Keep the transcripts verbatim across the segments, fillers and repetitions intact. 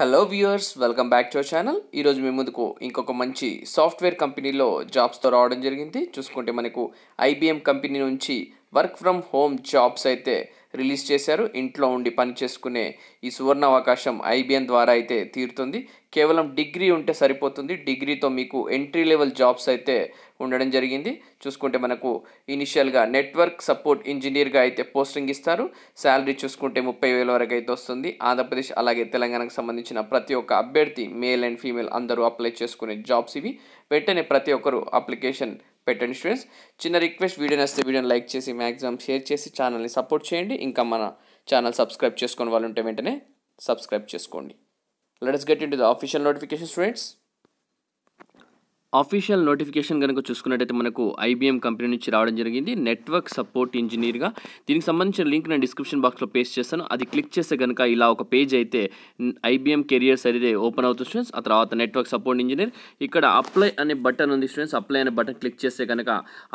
Hello viewers, welcome back to our channel. ఈ రోజు మీ ముందుకు ఇంకొక మంచి సాఫ్ట్వేర్ కంపెనీలో జాబ్స్ తో రావడం జరిగింది। చూసుకుంటే మనకు ఐబిఎం కంపెనీ నుంచి వర్క్ ఫ్రమ్ హోమ్ జాబ్స్ అయితే రిలీజ్ చేశారు। ఇంట్లో ఉండి పని చేసుకునే ఈ సువర్ణ అవకాశం ఐబిఎం ద్వారా అయితే తీరుతుంది। కేవలం డిగ్రీ ఉంటే సరిపోతుంది, డిగ్రీతో మీకు ఎంట్రీ లెవెల్ జాబ్స్ అయితే ఉండడం జరిగింది। చూసుకుంటే మనకు ఇనిషియల్గా నెట్వర్క్ సపోర్ట్ ఇంజనీర్గా అయితే పోస్టింగ్ ఇస్తారు। శాలరీ చూసుకుంటే ముప్పై వేల వరకు అయితే వస్తుంది। ఆంధ్రప్రదేశ్ అలాగే తెలంగాణకు సంబంధించిన ప్రతి ఒక్క అభ్యర్థి మేల్ అండ్ ఫీమేల్ అందరూ అప్లై చేసుకునే జాబ్స్ ఇవి। వెంటనే ప్రతి ఒక్కరు అప్లికేషన్ పెట్టండి స్టూడెంట్స్। చిన్న రిక్వెస్ట్, వీడియో నచ్చితే వీడియోని లైక్ చేసి మ్యాక్సిమం షేర్ చేసి ఛానల్ని సపోర్ట్ చేయండి। ఇంకా మన ఛానల్ సబ్స్క్రైబ్ చేసుకుని వాళ్ళు ఉంటే వెంటనే సబ్స్క్రైబ్ చేసుకోండి। Let's get into the official notification students. Official notification కనుక చూసుకున్నట్టయితే మనకు ఐబిఎం కంపెనీ నుంచి రావడం జరిగింది నెట్వర్క్ సపోర్ట్ ఇంజనీర్గా। దీనికి సంబంధించిన లింక్ నేను డిస్క్రిప్షన్ బాక్స్లో పేస్ట్ చేస్తాను, అది క్లిక్ చేస్తే కనుక ఇలా ఒక పేజ్ అయితే ఐబిఎం కెరియర్స్ అయితే ఓపెన్ అవుతుంది స్టూడెంట్స్। ఆ తర్వాత నెట్వర్క్ సపోర్ట్ ఇంజనీర్, ఇక్కడ అప్లై అనే బటన్ ఉంది స్టూడెంట్స్। అప్లై అనే బటన్ క్లిక్ చేస్తే కనుక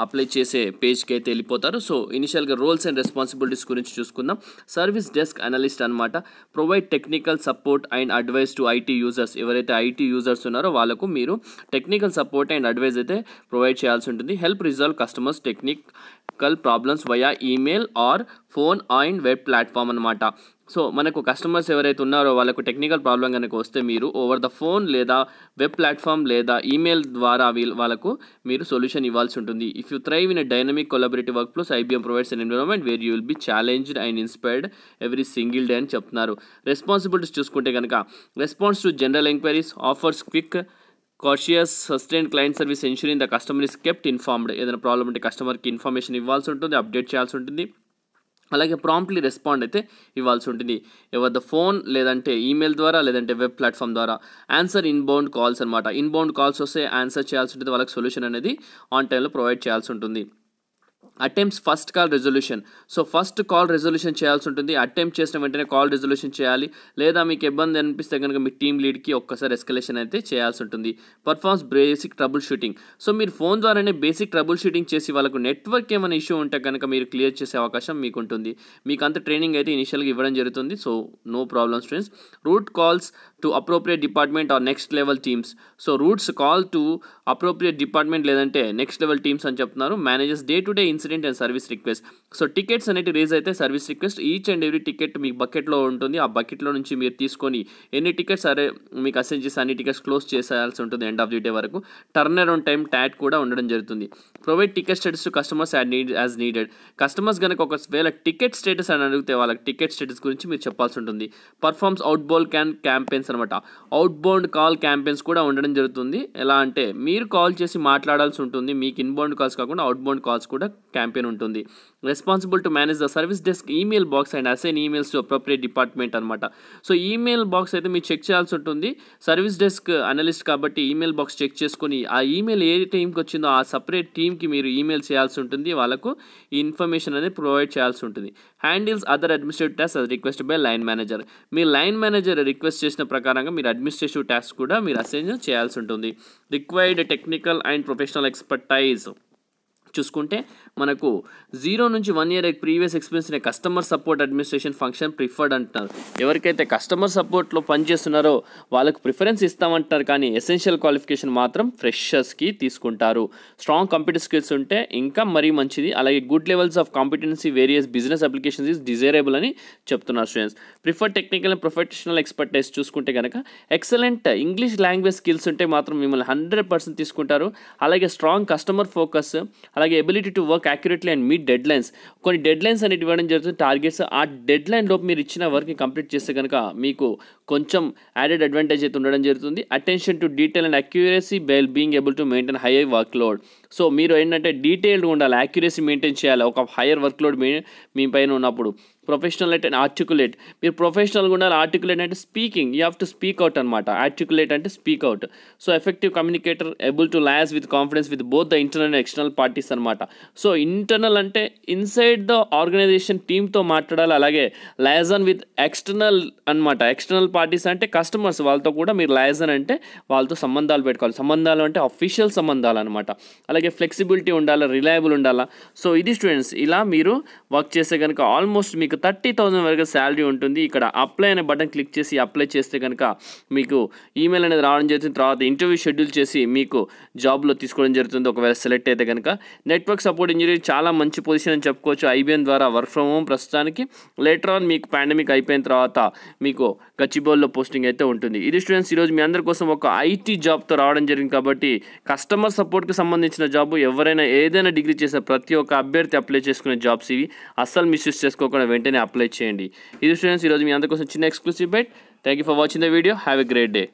అప్లై చేసే పేజ్కి అయితే వెళ్ళిపోతారు। సో ఇనిషియల్గా రోల్స్ అండ్ రెస్పాన్సిబిలిటీస్ గురించి చూసుకుందాం। సర్వీస్ డెస్క్ అనలిస్ట్ అనమాట। Provide technical support and advice to IT users, ఎవరైతే ఐటీ యూజర్స్ ఉన్నారో వాళ్ళకు మీరు టెక్నికల్ సపోర్ట్ అండ్ అడ్వైజ్ అయితే ప్రొవైడ్ చేయాల్సి ఉంటుంది। Help resolve customers technical problems via email or phone and web platform అనమాట। సో మనకు కస్టమర్స్ ఎవరైతే ఉన్నారో వాళ్ళకు టెక్నికల్ ప్రాబ్లం కనుక వస్తే మీరు ఓవర్ ద ఫోన్ లేదా వెబ్ ప్లాట్ఫామ్ లేదా ఈమెయిల్ ద్వారా వీళ్ళు వాళ్ళకు మీరు సొల్యూషన్ ఇవ్వాల్సి ఉంటుంది। If you thrive in a dynamic collaborative work plus IBM provides an environment where you will be challenged and inspired every single day అని చెప్తున్నారు। రెస్పాన్సిబిలిటీస్ చూసుకుంటే కనుక response to general enquiries, offers quick courteous sustain client service, ensuring the customer is kept informed, ఏదైనా problem ఉంటే కస్టమర్కి information ఇవ్వాల్సి ఉంటుంది, update చేయాల్సి ఉంటుంది, అలాగే ప్రాంప్ట్లీ రెస్పాండ్ అయితే ఇవ్వాల్సి ఉంటుంది ఎవర్ ద ఫోన్ లేదంటే ఈమెయిల్ ద్వారా లేదంటే వెబ్ ప్లాట్ఫామ్ ద్వారా। ఆన్సర్ ఇన్బౌండ్ కాల్స్ అనమాట, ఇన్బౌండ్ కాల్స్ వస్తే ఆన్సర్ చేయాల్సి ఉంటుంది, వాళ్ళకి సొల్యూషన్ అనేది ఆన్ టైంలో ప్రొవైడ్ చేయాల్సి ఉంటుంది। Attempts first call resolution, so first call resolution చేయాల్సి ఉంటుంది, అటెంప్ట్ చేసిన వెంటనే కాల్ రెజల్యూషన్ చేయాలి, లేదా మీకు ఇబ్బంది అనిపిస్తే కనుక మీ టీమ్ లీడ్కి ఒక్కసారి ఎస్కలేషన్ అయితే చేయాల్సి ఉంటుంది। Performs basic troubleshooting, so మీరు ఫోన్ ద్వారానే బేసిక్ ట్రబుల్ షూటింగ్ చేసి వాళ్ళకు నెట్వర్క్ ఏమైనా ఇష్యూ ఉంటే కనుక మీరు క్లియర్ చేసే అవకాశం మీకు ఉంటుంది। మీకు అంత ట్రైనింగ్ అయితే ఇనిషియల్గా ఇవ్వడం జరుగుతుంది, so no problem students. Route calls to appropriate department or next level teams, so routes call to appropriate department లేదంటే నెక్స్ట్ లెవెల్ టీమ్స్ అని చెప్తున్నారు। Managers day to day incident and service request, so tickets అనేవి raise అయితే service request, each and every ticket మీ బకెట్లో ఉంటుంది, ఆ బకెట్లో నుంచి మీరు తీసుకొని ఎన్ని టికెట్స్ అరే మీకు అసైన్ చేసి అన్ని టికెట్స్ క్లోజ్ చేసేయాల్సి ఉంటుంది ఎండ్ ఆఫ్ ది డే వరకు। టర్న్ అరౌండ్ టైం టాట్ కూడా ఉండడం జరుగుతుంది। Provide ticket status to customers as need as needed, customers కనుక ఒకవేళ టికెట్ స్టేటస్ అని అడిగితే వాళ్ళకి టికెట్ స్టేటస్ గురించి మీరు చెప్పాల్సి ఉంటుంది। Performs outbound can campaigns అనమాట, అవుట్ బౌండ్ కాల్ క్యాంపెయిన్స్ కూడా ఉండడం జరుగుతుంది। ఎలా అంటే మీరు కాల్ చేసి మాట్లాడాల్సి ఉంటుంది, మీకు ఇన్బౌండ్ కాల్స్ కాకుండా అవుట్ బౌండ్ కాల్స్ కూడా క్యాంపెయిన్ ఉంటుంది। Responsible to manage the service desk email box and assign emails to appropriate department అనమాట। సో ఈమెయిల్ బాక్స్ అయితే మీరు చెక్ చేయాల్సి ఉంటుంది, సర్వీస్ డెస్క్ అనలిస్ట్ కాబట్టి ఈమెయిల్ బాక్స్ చెక్ చేసుకుని ఆ ఈమెయిల్ ఏ టీంకి వచ్చిందో ఆ సపరేట్ టీంకి మీరు ఈమెయిల్ చేయాల్సి ఉంటుంది, వాళ్ళకు ఈ ఇన్ఫర్మేషన్ అనేది ప్రొవైడ్ చేయాల్సి ఉంటుంది। హ్యాండిల్స్ అదర్ అడ్మినిస్ట్రేటివ్ టాస్క్ అది రిక్వెస్ట్ బై లైన్ మేనేజర్, మీ లైన్ మేనేజర్ రిక్వెస్ట్ చేసిన ప్రకారంగా మీరు అడ్మినిస్ట్రేటివ్ టాస్క్ కూడా మీరు అసైన్ చేయాల్సి ఉంటుంది। Required technical and professional expertise చూసుకుంటే మనకు జీరో నుంచి వన్ ఇయర్ ప్రీవియస్ ఎక్స్పీరియన్స్ అనే customer support administration function preferred అంటున్నారు। ఎవరికైతే కస్టమర్ సపోర్ట్లో పనిచేస్తున్నారో వాళ్ళకు ప్రిఫరెన్స్ ఇస్తామంటున్నారు, కానీ ఎసెన్షియల్ క్వాలిఫికేషన్ మాత్రం ఫ్రెషర్స్కి తీసుకుంటారు। స్ట్రాంగ్ కంప్యూటర్ స్కిల్స్ ఉంటే ఇంకా మరీ మంచిది, అలాగే good levels of competency various business applications is desirable అని చెప్తున్నారు students. Prefer technical and professional expertise చూసుకుంటే కనుక ఎక్సలెంట్ ఇంగ్లీష్ లాంగ్వేజ్ స్కిల్స్ ఉంటే మాత్రం మిమ్మల్ని హండ్రెడ్ పర్సెంట్ తీసుకుంటారు, అలాగే స్ట్రాంగ్ కస్టమర్ ఫోకస్, అలాగే ability to work accurately and meet deadlines, కొన్ని డెడ్ లైన్స్ అనేవి ఇవ్వడం జరుగుతుంది టార్గెట్స్, ఆ డెడ్ లైన్ లోపు మీరు ఇచ్చిన వర్క్ని కంప్లీట్ చేస్తే కనుక మీకు కొంచెం యాడెడ్ అడ్వాంటేజ్ అయితే ఉండడం జరుగుతుంది। Attention to detail and accuracy while being able to maintain high workload, so మీరు ఏంటంటే డీటెయిల్డ్గా ఉండాలి, యాక్యురసీ మెయింటైన్ చేయాలి ఒక హైయర్ వర్క్ లోడ్ మీ మీ పైన ఉన్నప్పుడు। ప్రొఫెషనల్ అంటే ఆర్టికులేట్, మీరు ప్రొఫెషనల్గా ఉండాలి, ఆర్టికులేట్ అంటే speaking, you have to speak out అనమాట, ఆర్టికులేట్ అంటే speak out. So effective communicator able to liaise with confidence with both the internal and external parties అనమాట। సో ఇంటర్నల్ అంటే ఇన్సైడ్ ద ఆర్గనైజేషన్ టీమ్తో మాట్లాడాలి, అలాగే లయజన్ విత్ ఎక్స్టర్నల్ అనమాట, external parties అంటే customers వాళ్ళతో కూడా మీరు లయజన్ అంటే వాళ్ళతో సంబంధాలు పెట్టుకోవాలి, సంబంధాలు అంటే అఫీషియల్ సంబంధాలు అనమాట, అలాగే ఫ్లెక్సిబిలిటీ ఉండాలి, రిలయబుల్ ఉండాలా। సో ఇది స్టూడెంట్స్ ఇలా మీరు వర్క్ చేస్తే కనుక ఆల్మోస్ట్ మీకు మీకు थर्टी थाउज़ेंड వరకు సాలరీ ఉంటుంది ఇక్కడ అప్లై అనే బటన్ క్లిక్ చేసి అప్లై చేస్తే గనుక మీకు ఈమెయిల్ అనేది రావడం జరుగుతుంది తర్వాత ఇంటర్వ్యూ షెడ్యూల్ చేసి మీకు జాబ్ లో తీసుకోవడం జరుగుతుంది ఒకవేళ సెలెక్ట్ అయితే గనుక నెట్వర్క్ సపోర్ట్ ఇంజనీర్ చాలా మంచి పొజిషన్ అని చెప్పుకోవచ్చు ఐబిఎన్ ద్వారా వర్క్ ఫ్రమ్ హోమ్ ప్రస్తానానికి లేటర్ ఆన్ మీకు పాండమిక్ అయిపోయిన తర్వాత మీకు గచ్చిబౌల్ లో పోస్టింగ్ అయితే ఉంటుంది ఇది స్టూడెంట్స్ ఈ రోజు మీ అందరి కోసం ఒక ఐటీ జాబ్ తో రావడం జరిగింది కాబట్టి కస్టమర్ సపోర్ట్ కి సంబంధించిన జాబ్ ఎవరైనా ఏదైనా డిగ్రీ చేసిన ప్రతి ఒక్క అభ్యర్థి అప్లై చేసుకునే జాబ్స్ ఇవి అసలు మిస్యూస్ చేసుకోకుండా వెంటనే అప్లై చేయండి ఇది స్టూడెంట్స్ ఈ రోజు మీ అందరి కోసం చిన్న exclusive byte thank you for watching the video have a great day